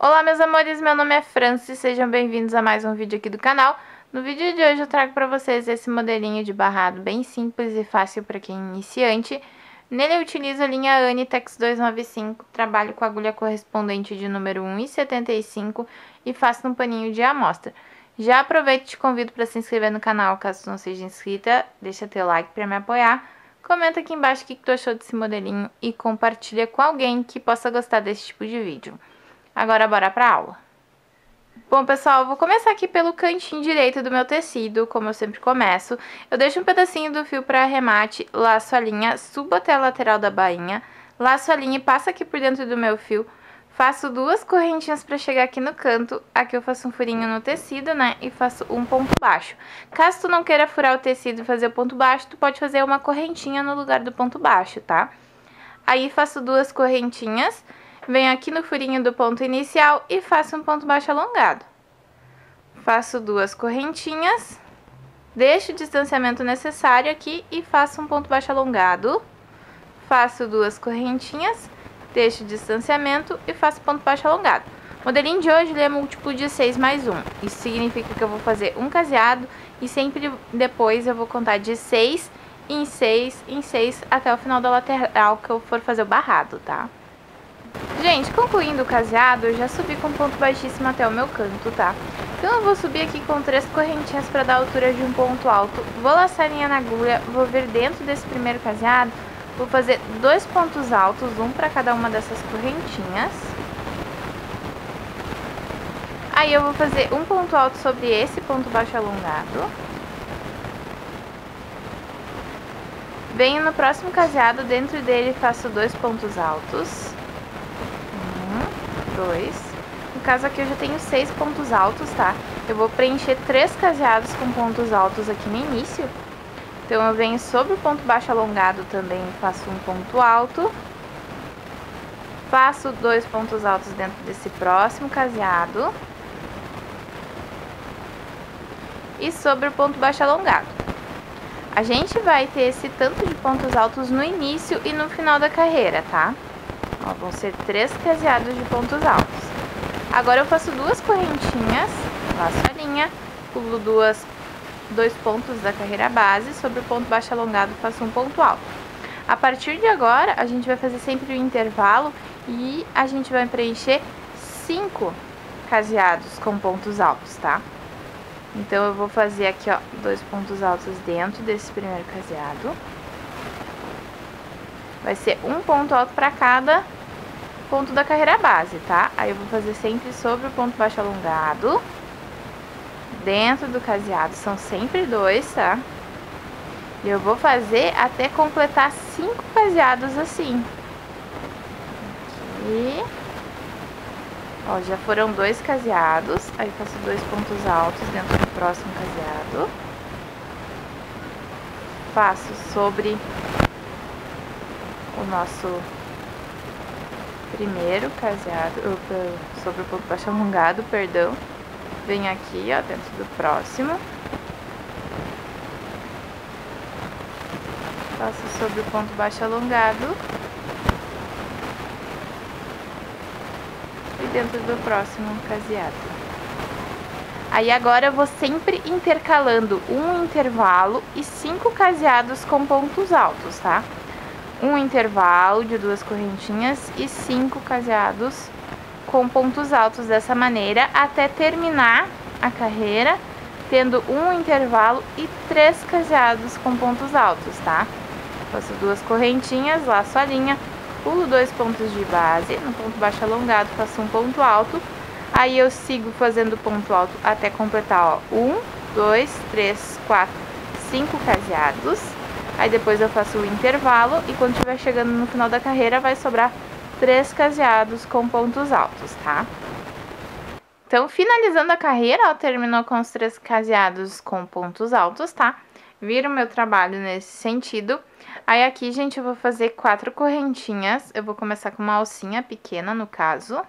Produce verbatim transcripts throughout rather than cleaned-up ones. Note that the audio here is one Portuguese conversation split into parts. Olá meus amores, meu nome é Francis, sejam bem-vindos a mais um vídeo aqui do canal. No vídeo de hoje eu trago para vocês esse modelinho de barrado bem simples e fácil para quem é iniciante. Nele eu utilizo a linha Anitex duzentos e noventa e cinco, trabalho com a agulha correspondente de número um e setenta e cinco e faço um paninho de amostra. Já aproveito e te convido para se inscrever no canal caso tu não seja inscrita, deixa teu like para me apoiar. Comenta aqui embaixo o que tu achou desse modelinho e compartilha com alguém que possa gostar desse tipo de vídeo. Agora bora pra aula. Bom pessoal, eu vou começar aqui pelo cantinho direito do meu tecido, como eu sempre começo. Eu deixo um pedacinho do fio pra arremate, laço a linha, subo até a lateral da bainha, laço a linha e passo aqui por dentro do meu fio. Faço duas correntinhas pra chegar aqui no canto, aqui eu faço um furinho no tecido, né, e faço um ponto baixo. Caso tu não queira furar o tecido e fazer o ponto baixo, tu pode fazer uma correntinha no lugar do ponto baixo, tá? Aí faço duas correntinhas. Venho aqui no furinho do ponto inicial e faço um ponto baixo alongado. Faço duas correntinhas, deixo o distanciamento necessário aqui e faço um ponto baixo alongado. Faço duas correntinhas, deixo o distanciamento e faço ponto baixo alongado. O modelinho de hoje ele é múltiplo de seis mais um. Isso significa que eu vou fazer um caseado e sempre depois eu vou contar de seis em seis em seis até o final da lateral que eu for fazer o barrado, tá? Gente, concluindo o caseado, eu já subi com ponto baixíssimo até o meu canto, tá? Então eu vou subir aqui com três correntinhas para dar a altura de um ponto alto, vou laçar a linha na agulha, vou vir dentro desse primeiro caseado, vou fazer dois pontos altos, um para cada uma dessas correntinhas. Aí eu vou fazer um ponto alto sobre esse ponto baixo alongado. Venho no próximo caseado, dentro dele faço dois pontos altos. Dois. No caso aqui eu já tenho seis pontos altos, tá? Eu vou preencher três caseados com pontos altos aqui no início. Então eu venho sobre o ponto baixo alongado também, faço um ponto alto. Faço dois pontos altos dentro desse próximo caseado. E sobre o ponto baixo alongado. A gente vai ter esse tanto de pontos altos no início e no final da carreira, tá? Ó, vão ser três caseados de pontos altos. Agora eu faço duas correntinhas, laço a linha, pulo duas, dois pontos da carreira base, sobre o ponto baixo alongado faço um ponto alto. A partir de agora, a gente vai fazer sempre o intervalo e a gente vai preencher cinco caseados com pontos altos, tá? Então eu vou fazer aqui, ó, dois pontos altos dentro desse primeiro caseado. Vai ser um ponto alto para cada ponto da carreira base, tá? Aí eu vou fazer sempre sobre o ponto baixo alongado. Dentro do caseado são sempre dois, tá? E eu vou fazer até completar cinco caseados assim. Aqui. Ó, já foram dois caseados. Aí faço dois pontos altos dentro do próximo caseado. Faço sobre o nosso primeiro caseado, sobre o ponto baixo alongado, perdão, vem aqui, ó, dentro do próximo, passo sobre o ponto baixo alongado e dentro do próximo caseado. Aí agora eu vou sempre intercalando um intervalo e cinco caseados com pontos altos, tá? Um intervalo de duas correntinhas e cinco caseados com pontos altos dessa maneira até terminar a carreira, tendo um intervalo e três caseados com pontos altos, tá? Faço duas correntinhas, laço a linha, pulo dois pontos de base, no ponto baixo alongado faço um ponto alto, aí eu sigo fazendo ponto alto até completar, ó, um, dois, três, quatro, cinco caseados. Aí depois eu faço o intervalo e quando estiver chegando no final da carreira vai sobrar três caseados com pontos altos, tá? Então, finalizando a carreira, ó, terminou com os três caseados com pontos altos, tá? Viram o meu trabalho nesse sentido. Aí aqui, gente, eu vou fazer quatro correntinhas. Eu vou começar com uma alcinha pequena, no caso.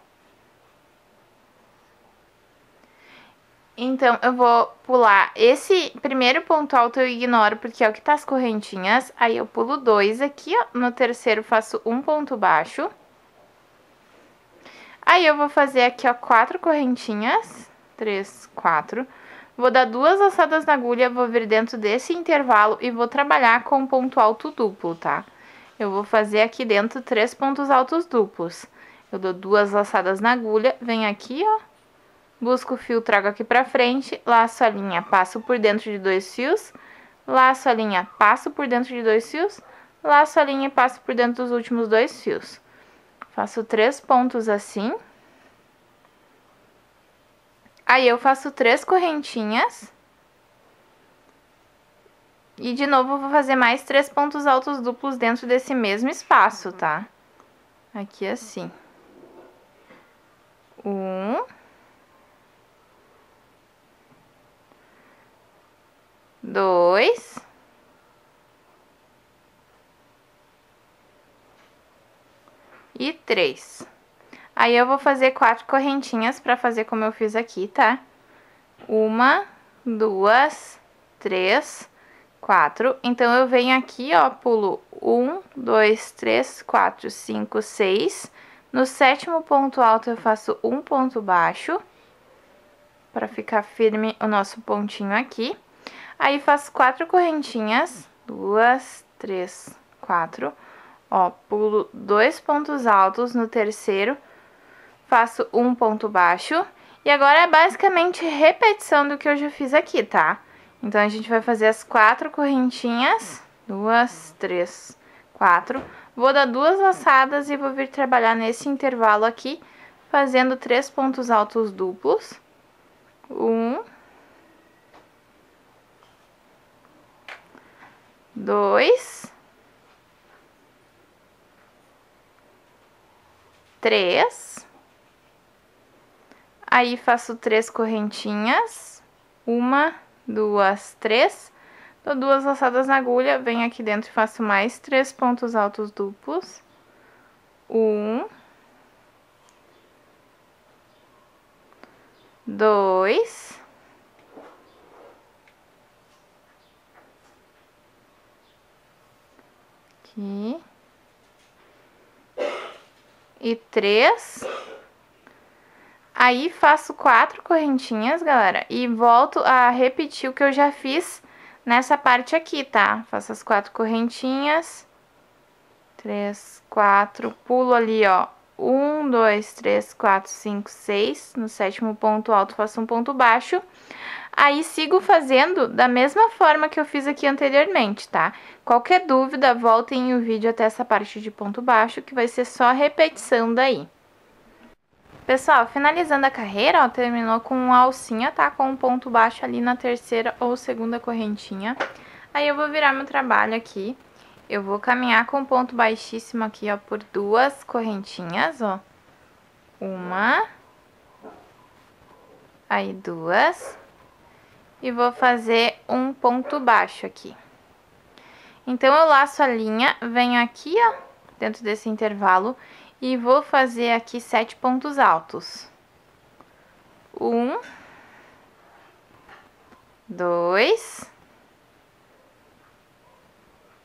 Então, eu vou pular esse primeiro ponto alto, eu ignoro, porque é o que tá as correntinhas. Aí, eu pulo dois aqui, ó, no terceiro faço um ponto baixo. Aí eu vou fazer aqui, ó, quatro correntinhas, três, quatro. Vou dar duas laçadas na agulha, vou vir dentro desse intervalo e vou trabalhar com ponto alto duplo, tá? Eu vou fazer aqui dentro três pontos altos duplos. Eu dou duas laçadas na agulha, venho aqui, ó, busco o fio, trago aqui pra frente, laço a linha, passo por dentro de dois fios, laço a linha, passo por dentro de dois fios, laço a linha e passo por dentro dos últimos dois fios. Faço três pontos assim. Aí, eu faço três correntinhas. E, de novo, vou fazer mais três pontos altos duplos dentro desse mesmo espaço, tá? Aqui, assim. Um. Dois. E três. Aí, eu vou fazer quatro correntinhas pra fazer como eu fiz aqui, tá? Uma, duas, três, quatro. Então, eu venho aqui, ó, pulo um, dois, três, quatro, cinco, seis. No sétimo ponto alto, eu faço um ponto baixo, pra ficar firme o nosso pontinho aqui. Aí, faço quatro correntinhas, duas, três, quatro. Ó, pulo dois pontos altos no terceiro, faço um ponto baixo. E agora é basicamente repetição do que eu já fiz aqui, tá? Então, a gente vai fazer as quatro correntinhas. Duas, três, quatro. Vou dar duas laçadas e vou vir trabalhar nesse intervalo aqui, fazendo três pontos altos duplos. Um. Dois. Três. Aí, faço três correntinhas, uma, duas, três, dou duas laçadas na agulha, venho aqui dentro e faço mais três pontos altos duplos, um, dois, aqui, e três. Aí, faço quatro correntinhas, galera, e volto a repetir o que eu já fiz nessa parte aqui, tá? Faço as quatro correntinhas, três, quatro, pulo ali, ó, um, dois, três, quatro, cinco, seis, no sétimo ponto alto faço um ponto baixo. Aí, sigo fazendo da mesma forma que eu fiz aqui anteriormente, tá? Qualquer dúvida, voltem o vídeo até essa parte de ponto baixo, que vai ser só repetição daí. Pessoal, finalizando a carreira, ó, terminou com uma alcinha, tá? Com um ponto baixo ali na terceira ou segunda correntinha. Aí, eu vou virar meu trabalho aqui. Eu vou caminhar com ponto baixíssimo aqui, ó, por duas correntinhas, ó. Uma. Aí, duas. E vou fazer um ponto baixo aqui. Então, eu laço a linha, venho aqui, ó, dentro desse intervalo. E vou fazer aqui sete pontos altos. Um. Dois.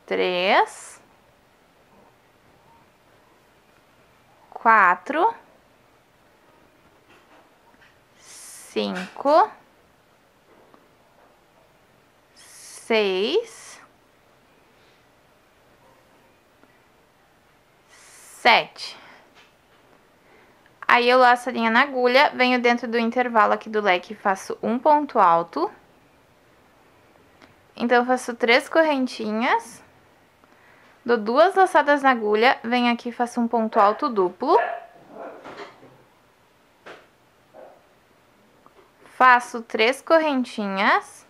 Três. Quatro. Cinco. Seis. Sete. Aí, eu laço a linha na agulha, venho dentro do intervalo aqui do leque e faço um ponto alto. Então, eu faço três correntinhas, dou duas laçadas na agulha, venho aqui e faço um ponto alto duplo. Faço três correntinhas,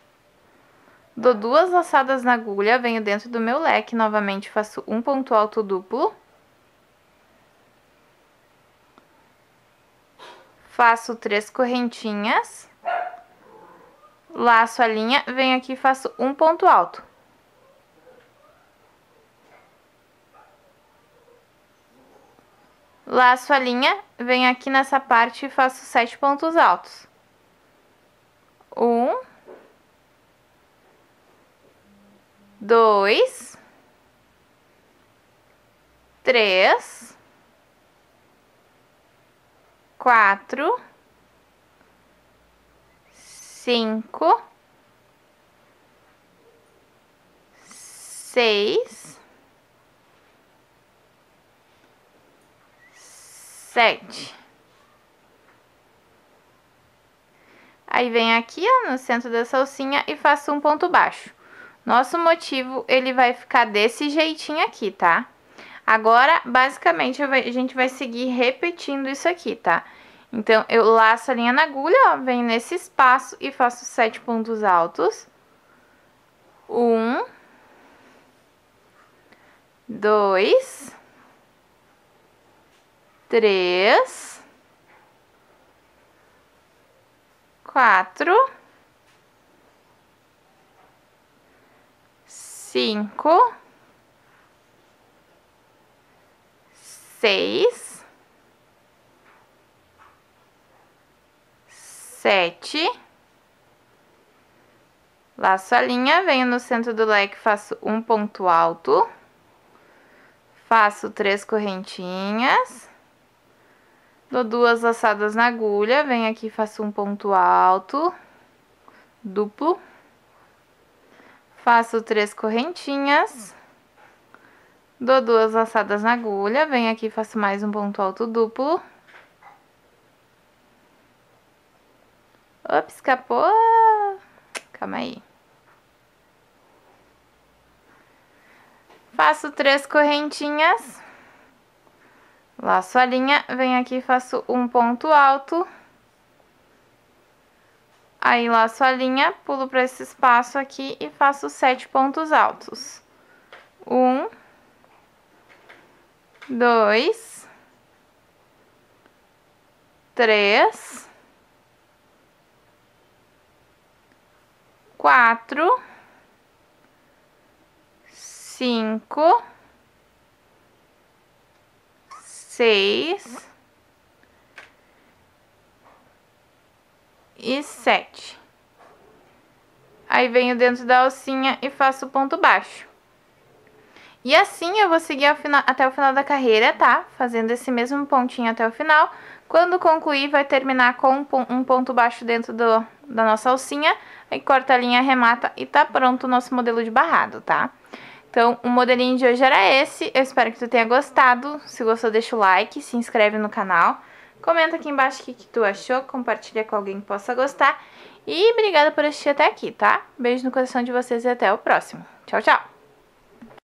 dou duas laçadas na agulha, venho dentro do meu leque, novamente faço um ponto alto duplo. Faço três correntinhas, laço a linha, venho aqui e faço um ponto alto. Laço a linha, venho aqui nessa parte e faço sete pontos altos. Um. Dois. Três. quatro, cinco, seis, sete. Aí vem aqui, ó, no centro da salsinha e faço um ponto baixo. Nosso motivo, ele vai ficar desse jeitinho aqui, tá? Agora, basicamente, a gente vai seguir repetindo isso aqui, tá? Então, eu laço a linha na agulha, ó, venho nesse espaço e faço sete pontos altos. Um, dois, três, quatro, cinco, seis, sete, laço a linha, venho no centro do leque, faço um ponto alto, faço três correntinhas, dou duas laçadas na agulha, venho aqui, faço um ponto alto, duplo, faço três correntinhas, dou duas laçadas na agulha, venho aqui, faço mais um ponto alto duplo. Ops, escapou. Calma aí. Faço três correntinhas, laço a linha, venho aqui, faço um ponto alto. Aí, laço a linha, pulo para esse espaço aqui e faço sete pontos altos. Um, dois, três, quatro, cinco, seis e sete. Aí venho dentro da alcinha e faço ponto baixo. E assim eu vou seguir ao final, até o final da carreira, tá? Fazendo esse mesmo pontinho até o final. Quando concluir, vai terminar com um ponto baixo dentro do, da nossa alcinha. Aí corta a linha, arremata e tá pronto o nosso modelo de barrado, tá? Então, o modelinho de hoje era esse. Eu espero que tu tenha gostado. Se gostou, deixa o like, se inscreve no canal. Comenta aqui embaixo o que, que tu achou, compartilha com alguém que possa gostar. E obrigada por assistir até aqui, tá? Beijo no coração de vocês e até o próximo. Tchau, tchau!